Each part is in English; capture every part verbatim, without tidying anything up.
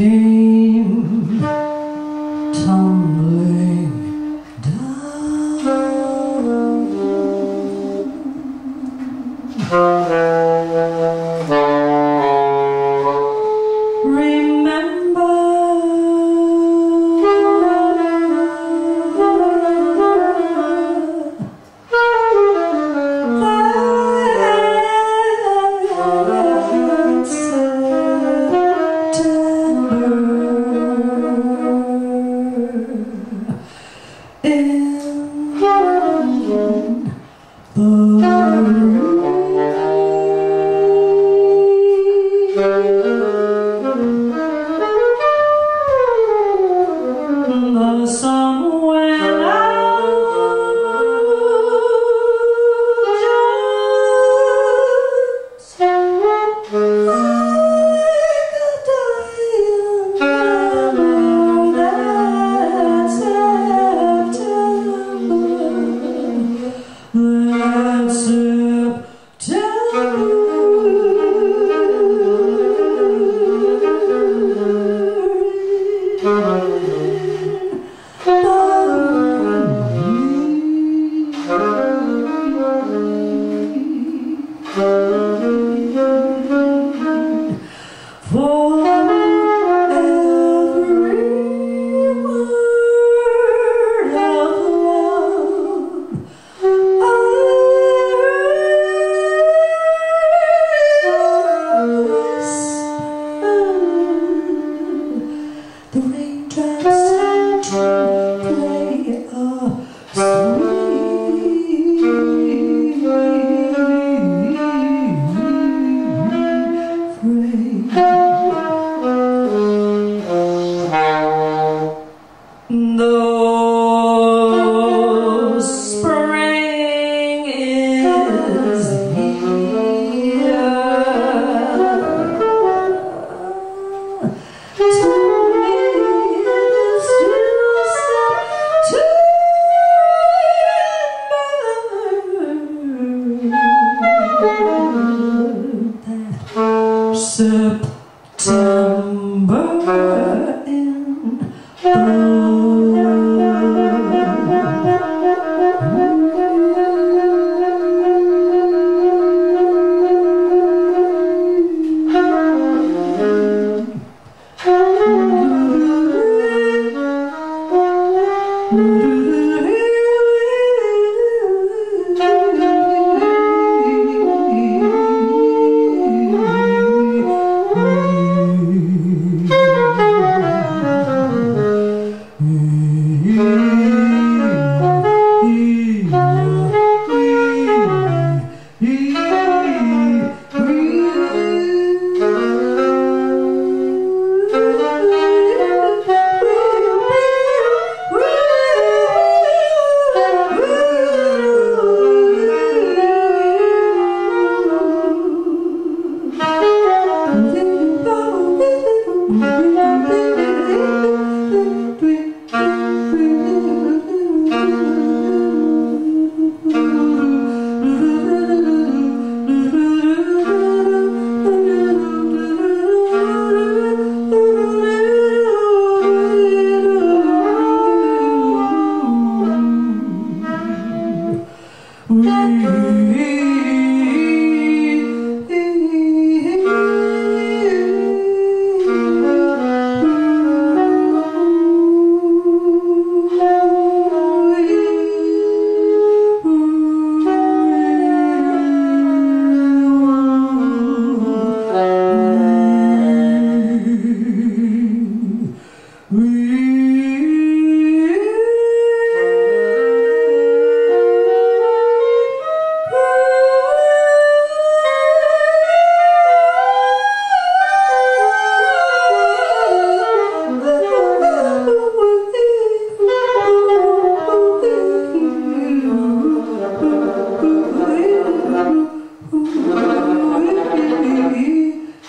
came tumbling down. Remember, in the sun went out just like a dying September in bloom.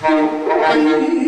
Thank you.